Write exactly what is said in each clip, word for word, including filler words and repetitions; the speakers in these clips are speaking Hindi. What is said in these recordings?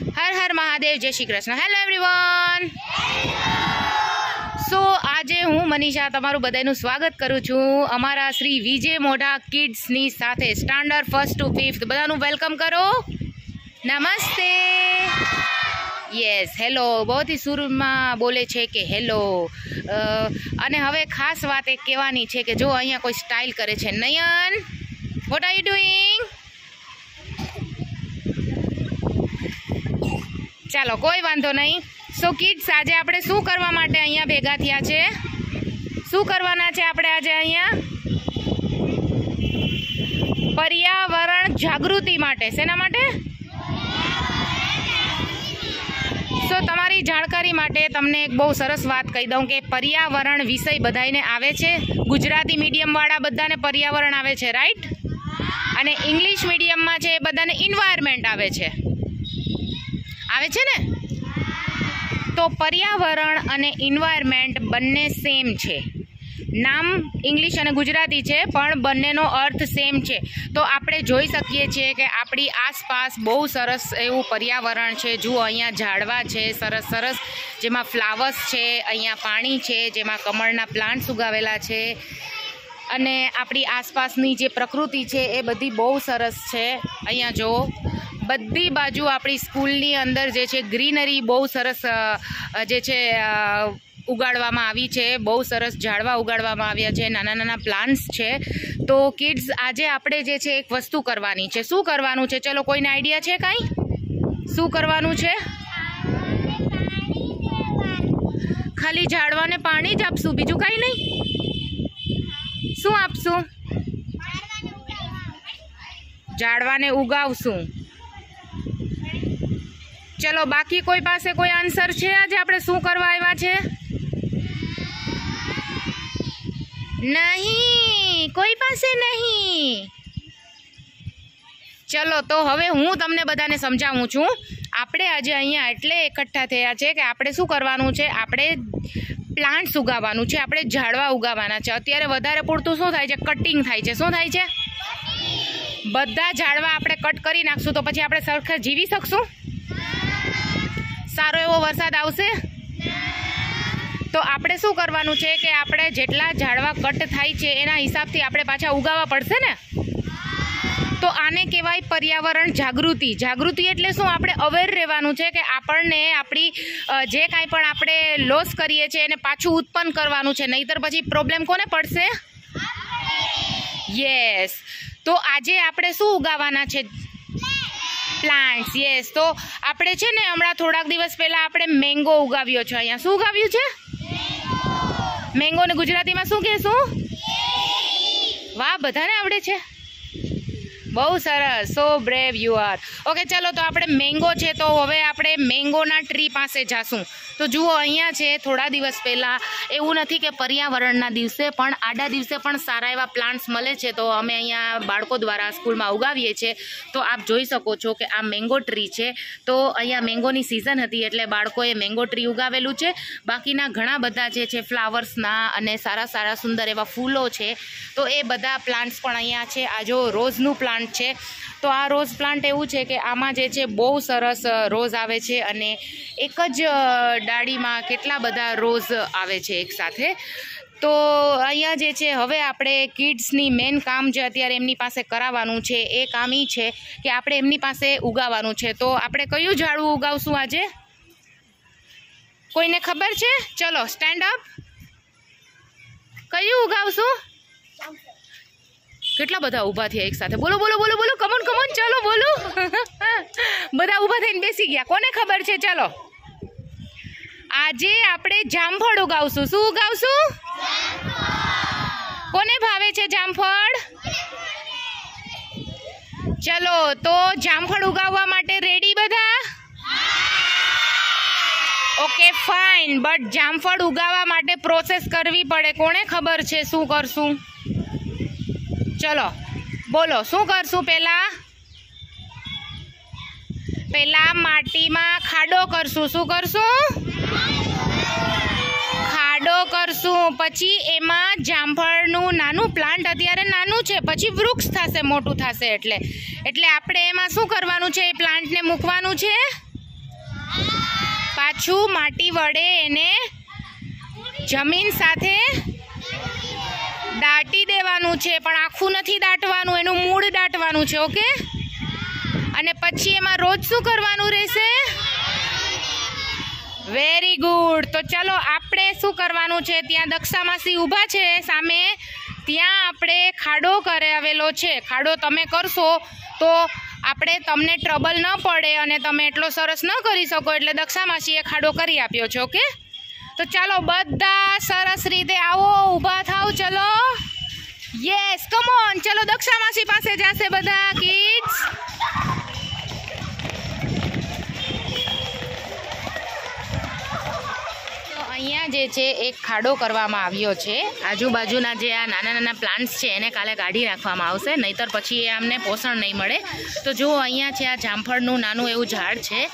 हर हर महादेव, जय Shri Krishna. Hello everyone, so आज हूँ मनीषा तमारू बधाईनु स्वागत करू छू अमारा श्री विजय मोढा किड्स नी साथे। स्टैंडर्ड फर्स्ट टू फिफ्थ बधानु वेलकम करो, नमस्ते। यस हेलो, बहुत ही शुरू में बोले छे के हेलो। अने हवे खास बात एक कहेवानी छे के जो अहींया कोई स्टाइल करे छे। Nayan, what are you doing? चलो कोई वांधो नहीं। सो किड्स आज आप शू करवा भेगा थया छे, शू करवाना छे आपणे आजे अहींया? पर्यावरण जागृति माटे। सेना माटे? सो तमारी जानकारी माटे तमने एक बहुत सरस बात कही दूँ के पर्यावरण विषय बधाईने आवे छे। गुजराती मीडियम वाला बधाने पर्यावरण आवे छे, राइट? अने इंग्लिश मीडियम में छे बधाने एन्वायरमेंट आवे छे, आवे छे ने? तो पर्यावरण अने एन्वायरमेंट बन्ने सेम छे। नाम इंग्लिश अने गुजराती छे पण बन्नेनो अर्थ सेम छे। तो आपणे जोई सकीए छे के आपणी आसपास बहु सरस एवुं पर्यावरण छे। जुओ अहींया झाडवा छे सरस सरस, जेमां फ्लावर्स छे, अहींया पाणी छे जेमां कमळना प्लांट्स उगावेला छे। अने आपणी आसपासनी जे प्रकृति छे ए बधी बहु सरस छे। अहींया जो बधी बाजू अपनी स्कूल नी अंदर जे छे ग्रीनरी बहु सरस जे छे उगाड़वामां आवी छे, बहु सरस झाड़वा उगाड़वामां आव्या छे, नाना नाना प्लांट्स छे। तो किड्स आजे आपणे जे छे एक वस्तु करवानी छे। शुं करवानुं छे? चलो कोईने आइडिया छे काई शुं करवानुं छे? खाली झाड़वाने पाणी ज आपशुं, बीजुं काई नहीं? शुं आपशुं? झाड़वाने उगावशुं। चलो बाकी कोई पास कोई आंसर है? आज आप शू करवा नहीं, कोई पास नहीं। चलो तो हवे हूँ तमने बधाने समझाऊँ छूँ। आपणे आज अहींया एटले इकट्ठा थया छे के आपणे शुं करवानुं छे? आपणे प्लांट्स उगाववानुं छे, आपणे झाड़वा उगाववाना छे। अत्यारे वधारे पूरतुं शुं थाय छे? कटिंग थाय छे। शुं थाय छे? बधा झाड़वा आपणे कट करी नाखशुं तो पछी आपणे सरखा जीवी शकशुं? सारो एवो वरसाद आवशे? तो आपणे शुं करवानुं छे के आपणे जेटला झाड़वा कट थाय छे एना हिसाबथी आपणे पाछा उगाववा पड़शे ने? तो आने कहेवाय पर्यावरण जागृति। जागृति एटले शुं? आपणे अवेर रहेवानुं छे के आपणने आपणी जे कांई पण आपणे लॉस करीए छे એને પાછું ઉત્પન્ન કરવાનું છે, નહીંતર પછી પ્રોબ્લેમ કોને પડશે? યસ, તો આજે આપણે શું ઉગાવવાના છે? प्लांट्स। येस, तो आपणे छे ने हमणां थोड़ाक दिवस पहला आपणे मेंगो उगाव्यो छे। अहींया शुं उगाव्युं छे? मेंगो ने गुजराती में शुं कहेशुं? वाह, बधाने आवडे छे, बहु सरस। So brave you are. Okay चलो तो आपणे मेंगो छे तो हवे आपणे मेंगोना ट्री पासे जाशुं। तो जुओ अहींया छे थोड़ा दिवस पहला, एवुं नथी के पर्यावरणना दिवसे पण आडा दिवसे पण सारा एवा प्लांट्स मळे छे तो अमे अहींया बाळको द्वारा स्कूलमां उगावीए छे। तो आप जोई शको छो के आ मेंगो ट्री छे। तो अहींया मेंगोनी सीजन हती एटले बाळकोए मेंगो ट्री उगावेलुं छे। बाकीना घणा बधा जे छे फ्लावर्सना अने सारा सारा सुंदर एवा फूलो छे। तो ए बधा प्लांट्स पण अहींया छे। आ जो रोजनुं प्लांट छे, तो आ रोज प्लांट एवुं छे के आमां जे छे बहु सरस रोज आवे छे अने एक ज डाड़ी में केटला बधा रोज आवे छे एक साथे। तो अहींया जे छे हवे आपणे किड्सनी मेन काम जे अत्यारे एमनी पासे कराववानुं छे ए काम ई छे के आपणे एमनी पासे उगाववानुं छे। तो आपणे कयुं झाड़ू उगावशुं आजे? कोईने खबर छे? चलो स्टेन्ड अप। कयुं उगावशुं? કેટલા બધા ઊભા થયા એક સાથે? બોલો બોલો બોલો બોલો, કમ ઓન કમ ઓન, ચાલો બોલો। બધા ઊભા થઈને બેસી ગયા, કોને ખબર છે? ચાલો આજે આપણે જામફળ ઉગાવશું। શું ઉગાવશું? કોને ભાવે છે જામફળ? ચલો તો જામફળ ઉગાવવા માટે રેડી બધા? ઓકે ફાઇન, બટ જામફળ ઉગાવવા માટે પ્રોસેસ કરવી પડે, કોને ખબર છે શું કરશું? चलो बोलो शू करशू? पेला पेला माटी में खाडो करशू। शू करशू? खाडो करशू, पछी एमा जामफळनु नानु प्लांट, अत्यारे नानु छे, पछी वृक्ष थशे, मोटू थशे। एटले एटले आपणे एमा शू करवानुं छे? प्लांट ने मूकवानुं छे। पाछू माटी वड़े एने जमीन साथे दाटी देवानू छे, पण आखुं नथी दाटवानू, एनुं मूळ दाटवानू छे। ओके, अने पछी एमां रोज शुं करवानुं रहेशे? Very good. तो चलो आपणे शुं करवानुं छे, त्यां दक्षा मासी ऊभा छे सामे, त्यां आपणे खाडो करेवेलो छे। खाडो तमे करशो तो आपणे तमने ट्रबल न पड़े अने तमे एटलो सरस न करी शको, एटले दक्षा मासीए खाडो करी आप्यो छे। ओके, तो चलो बधा सरस रीते आवो, ऊभा थाओ। चलो, येस, कम ऑन। चलो दक्षा मासी पासे जाशे बधा किड्स। अहींया जे छे एक खाडो करवामां आव्यो छे। आजूबाजूना जे आ नाना नाना प्लांट्स छे एने काले काढी नाखवामां आवशे, नहीतर पछी ए आमने पोषण नहीं मळे। तो जो अहींया छे आ जामफळनुं नानुं एवुं झाड छे।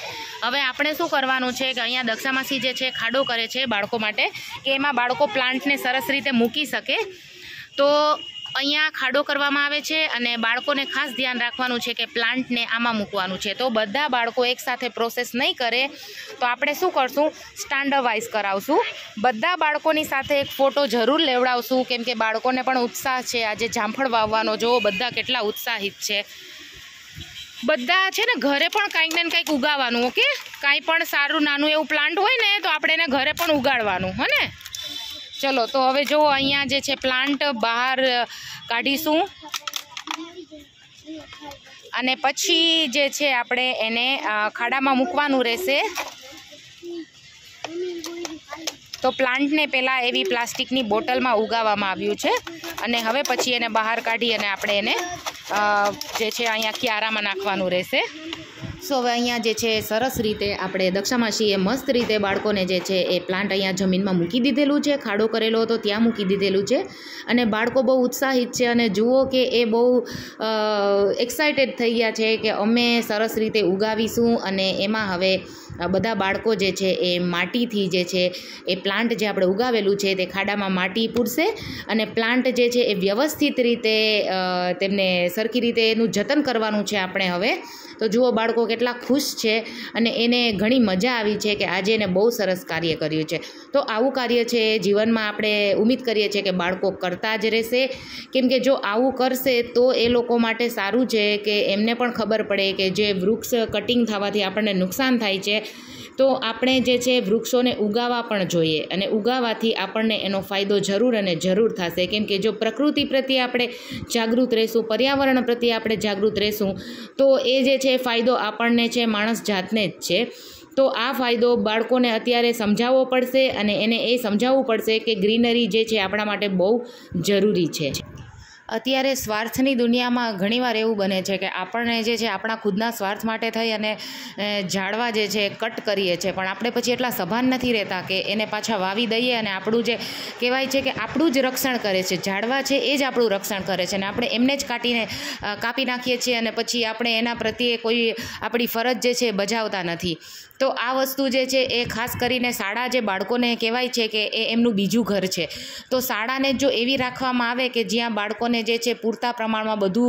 हवे आपणे शुं करवानुं छे के अहींया दक्षामासी जे छे खाडो करे छे बाळको माटे, के एमां बाळको प्लांटने सरस रीते मूकी शके। तो अहींया खाडो करवामां आवे छे अने बाळकोने खास ध्यान राखवानुं छे के प्लांटने आमां मूकवानुं छे। तो बधा बाळको एक साथे प्रोसेस नहीं करे, तो आपणे शुं करशुं, स्टैंडर्डवाइज करावशुं। बधा बाळकोनी साथे एक फोटो जरूर लेवडावशुं, केम के बाळकोने पण उत्साह छे आजे जामफळ वावવાનો। जो बधा केटला उत्साहित छे, बधा छे ने घरे पण कांईक ने कांईक उगाडવાનું। ओके, कांई पण सारुं नानुं એવું પ્લાન્ટ હોય ને તો આપણે એને ઘરે પણ ઉગાડવાનું, હો ને? चलो, तो हवे जो अहींया जे छे प्लांट बहार काढीशुं अने पछी जे छे आपणे एने खाडामां मूकवानुं रहेशे। तो प्लांट ने पहेला एवी प्लास्टिकनी बोटलमां उगाडवामां आव्युं छे अने हवे पछी एने बहार काढी अने आपणे एने जे छे अहींया क्यारामां नाखवानुं रहेशे। सो हवे अहींया जे छे सरस रीते आपणे दक्षामाशीए मस्त रीते बाळकोने जे छे ए प्लांट अहींया जमीनमां मूकी दीधेलुं छे, खाडो करेलो हतो त्यां मूकी दीधेलुं छे अने बाळको बहु उत्साहित छे अने जुओ के ए बहु एक्साइटेड थई गया छे के अमे सरस रीते उगावीशुं अने एमां हवे बधा बाळको जे छे ए माटीथी जे छे ए प्लांट जे आपणे उगावेलुं छे ते खाडामां माटी पूरशे अने प्लांट जे छे ए व्यवस्थित रीते तेमने सरखी रीते एनुं जतन करवानुं छे आपणे हवे। तो जुओ बाळको કેટલા ખુશ છે અને એને ઘણી મજા આવી છે કે આજે એને બહુ સરસ કાર્ય કર્યું છે। તો આવું કાર્ય છે જીવનમાં આપણે ઉમ્મીદ કરીએ છીએ કે બાળકો કરતા જ રહેશે, કેમ કે જો આવું કરશે તો એ લોકો માટે સારું છે કે એમને પણ ખબર પડે કે જે વૃક્ષ કટિંગ થવાથી આપણને નુકસાન થાય છે, તો આપણે જે છે વૃક્ષોને ઉગાવવા પણ જોઈએ અને ઉગાવવાથી આપણને એનો ફાયદો જરૂર અને જરૂર થશે, કેમ કે જો પ્રકૃતિ પ્રત્યે આપણે જાગૃત રહેશું, પર્યાવરણ પ્રત્યે આપણે જાગૃત રહેશું, તો એ જે છે ફાયદો આપણને છે માણસ જાતને જ છે। તો આ ફાયદો બાળકોને અત્યારે સમજાવવો પડશે અને એને એ સમજાવવું પડશે કે ગ્રીનરી જે છે આપણા માટે બહુ જરૂરી છે। અત્યારે સ્વાર્થની દુનિયામાં ઘણીવાર એવું બને છે કે આપણને જે છે આપણા ખુદના સ્વાર્થ માટે થઈ અને ઝાડવા જે છે કટ કરીએ છીએ, પણ આપણે પછી એટલા સભાન નથી રહેતા કે એને પાછા વાવી દઈએ અને આપણું જે કહેવાય છે કે આપણું જ રક્ષણ કરે છે, ઝાડવા છે એ જ આપણું રક્ષણ કરે છે અને આપણે એમને જ કાટીને કાપી નાખીએ છીએ અને પછી આપણે એના પ્રત્યે કોઈ આપણી ફરજ જે છે બજાવતા નથી। તો આ વસ્તુ જે છે એ ખાસ કરીને શાળા જે બાળકોને કહેવાય છે કે એ એમનું બીજું ઘર છે, તો શાળાને જો એવી રાખવામાં આવે કે જ્યાં બાળકોને જે છે પૂરતા પ્રમાણમાં બધું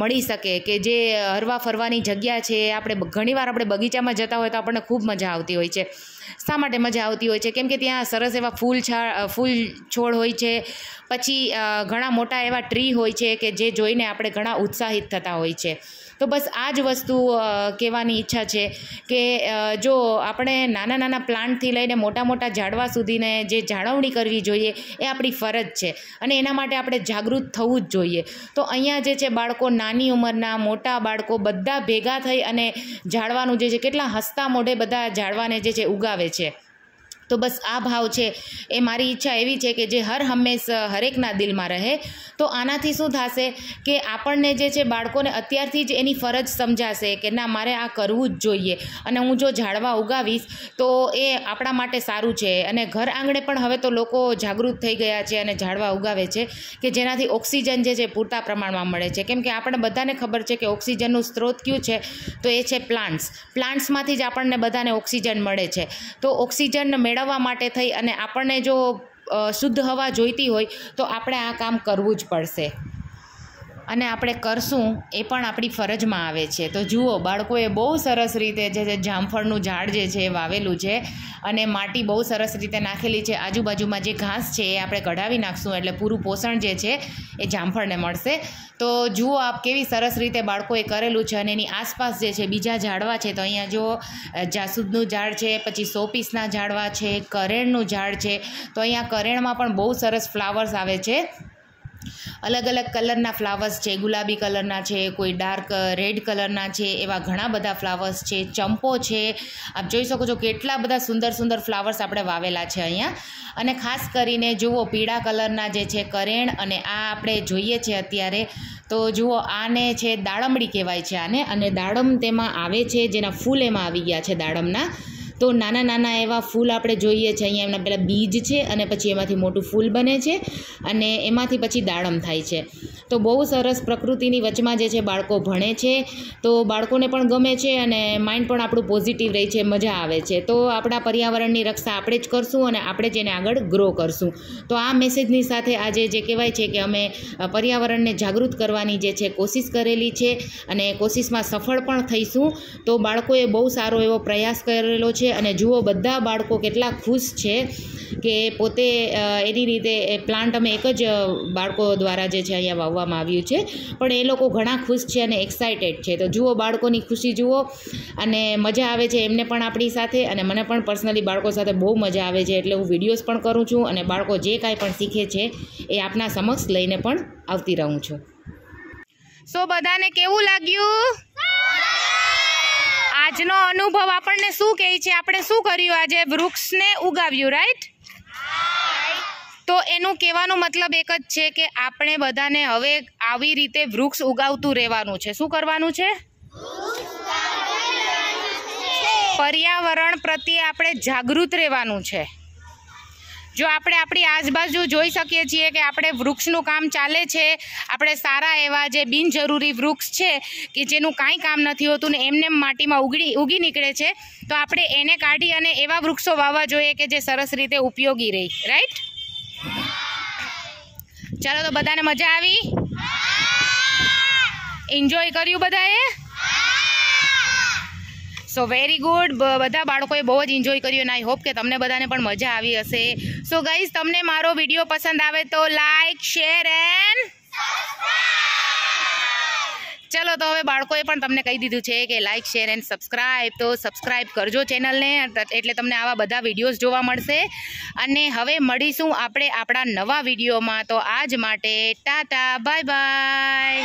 મળી શકે, કે જે હરવા ફરવાની જગ્યા છે, આપણે ઘણીવાર આપણે બગીચામાં જતા હોય તો આપણને ખૂબ મજા આવતી હોય છે। શા માટે મજા આવતી હોય છે? કેમ કે ત્યાં સરસ એવા ફૂલ છા ફૂલ છોડ હોય છે, પછી ઘણા મોટા એવા ટ્રી હોય છે કે જે જોઈને આપણે ઘણા ઉત્સાહિત થતા હોય છે। તો બસ આ જ વસ્તુ કહેવાની ઈચ્છા છે કે જો આપણે નાના નાના પ્લાન્ટથી લઈને મોટા મોટા ઝાડવા સુધીને જે જાળવણી કરવી જોઈએ એ આપણી ફરજ છે અને એના માટે આપણે જાગૃત થવું જ જોઈએ। તો અહીંયા જે છે બાળકો, નાની ઉંમરના મોટા બાળકો બધા ભેગા થઈ અને ઝાડવાનું જે છે કેટલા હસતા મોઢે બધા ઝાડવાને જે છે ઉગાવે છે। तो बस आ भाव छे ए मारी इच्छा एवी छे के जे हर हमेश हरेकना दिल में रहे। तो आनाथी शुं थाशे के आपणने जे छे बाळकोने अत्यारथी ज एनी फरज समजाशे के ना मारे आ करवू ज जोईए अने हूँ जो झाड़वा उगावीश तो ए आपणा माटे सारूं छे। अने घर आंगणे पण हवे तो लोको जागृत थई गया छे अने झाड़वा उगावे छे के जेनाथी ऑक्सिजन जे छे पूरता प्रमाणमां मळे छे, केम के आपणे बधाने खबर छे के ऑक्सिजननो स्त्रोत क्यु छे, तो ए छे प्लांट्स। प्लांट्समांथी ज आपणने बधाने ऑक्सिजन मळे छे। तो ऑक्सिजन मेळव વા માટે થઈ અને આપણને જો શુદ્ધ હવા જોઈતી હોય તો આપણે આ કામ કરવું જ પડશે। અને આપણે કરશું એ પણ આપણી ફરજમાં આવે છે। તો જુઓ બાળકોએ બહુ સરસ રીતે જે જામફળનું ઝાડ જે છે એ વાવેલું છે અને માટી બહુ સરસ રીતે નાખેલી છે, આજુબાજુમાં જે ઘાસ છે એ આપણે કઢાવી નાખશું એટલે પૂરું પોષણ જે છે એ જામફળને મળશે। તો જુઓ આપ કેવી સરસ રીતે બાળકોએ કરેલું છે અને એની આસપાસ જે છે બીજા ઝાડવા છે, તો અહીંયા જો જાસૂદનું ઝાડ છે, પછી સોપીસના ઝાડવા છે, કરેણનું ઝાડ છે, તો અહીંયા કરેણમાં પણ બહુ સરસ ફ્લાવર્સ આવે છે, अलग अलग कलरना फ्लावर्स है, गुलाबी कलरना है, कोई डार्क रेड कलरना है, एवा घणा बधा फ्लावर्स है, चंपो है। आप जोई सको छो केटला बधा सुंदर सुंदर फ्लावर्स आपणे वावेला है अहींया। अने खास करीने जुओ पीड़ा कलरना जे छे करेण अने आ आपणे जोईए छे अत्यारे। तो जुओ आने छे दाड़मड़ी कहेवाय छे आने, अने दाड़म तेमां आवे छे जेना फूल एमां आवी गया छे दाड़मना। तो नाना नाना एवा फूल आपणे जोईए छे, अहींया एमना पहेला बीज छे अने पछी एमांथी मोटुं फूल बने छे अने एमांथी पछी दाड़म थाय छे। तो बहु सरस प्रकृतिनी वच्चमां जे छे बाळको भणे छे, तो बाळकोने पण गमे छे अने माइंड पण आपणुं पॉझिटिव रहे छे, मजा आवे छे। तो आपणा पर्यावरणनी रक्षा आपणे ज करशुं अने आपणे ज एने आगळ ग्रो करशुं। तो आ मेसेजनी साथे आजे जे कहेवाय छे के अमे पर्यावरणने जागृत करवानी जे छे कोशिश करेली छे अने कोशिशमां सफळ पण थईशुं। तो बाळकोए बहु सारो एवो प्रयास करेलो छे अने जुओ बधा बाळको केटला खुश छे के पोते एनी रीते प्लांट अमे एक ज बाळको द्वारा जे छे अहींया वाववामां आव्युं छे, पण ए लोको घणा खुश छे अने एक्साइटेड छे। तो जुओ बाळकोनी खुशी जुओ अने मजा आवे छे एमने पण आपणी साथे, अने मने पण पर्सनली बाळको साथे बहू मजा आवे छे एटले हुं विडियोज पण करूं छुं अने बाळको जे कांई पण शीखे छे ए आपना समक्ष लईने पण आवती रहूं छुं। सो बधाने केवुं लाग्युं આજનો અનુભવ? આપણને શું કહે છે? આપણે શું કર્યું? આજે વૃક્ષને ઉગાવ્યું, રાઈટ? તો એનું કહેવાનો મતલબ એક જ છે કે આપણે બધાને હવે આવી રીતે વૃક્ષ ઉગાવતું રહેવાનું છે। શું કરવાનું છે? પર્યાવરણ પ્રત્યે આપણે જાગૃત રહેવાનું છે। જો આપણે આપણી આજુબાજુ જોઈ શકીએ છીએ કે આપણે વૃક્ષનું કામ ચાલે છે, આપણે સારા એવા જે બિનજરૂરી વૃક્ષ છે કે જેનું કાંઈ કામ નથી હોતું ને એમને માટીમાં ઉગી ઉગી નીકળે છે, તો આપણે એને કાઢી અને એવા વૃક્ષો વાવવા જોઈએ કે જે સરસ રીતે ઉપયોગી રહે, રાઈટ? ચાલો, તો બધાને મજા આવી? એન્જોય કર્યું બધાએ? સો વેરી ગુડ, બધા બાળકોએ બહુ જ એન્જોય કર્યું અને આઈ હોપ કે તમને બધાને પણ મજા આવી હશે। સો ગાઈઝ, તમને મારો વિડીયો પસંદ આવે તો લાઇક, શેર એન્ડ સબસ્ક્રાઈબ। ચલો, તો હવે બાળકોએ પણ તમને કહી દીધું છે કે લાઇક, શેર એન્ડ સબસ્ક્રાઈબ, તો સબસ્ક્રાઈબ કરજો ચેનલને, એટલે તમને આવા બધા વિડીયોઝ જોવા મળશે। અને હવે મળીશું આપણે આપણા નવા વિડીયોમાં, તો આજ માટે ટાટા, બાય બાય।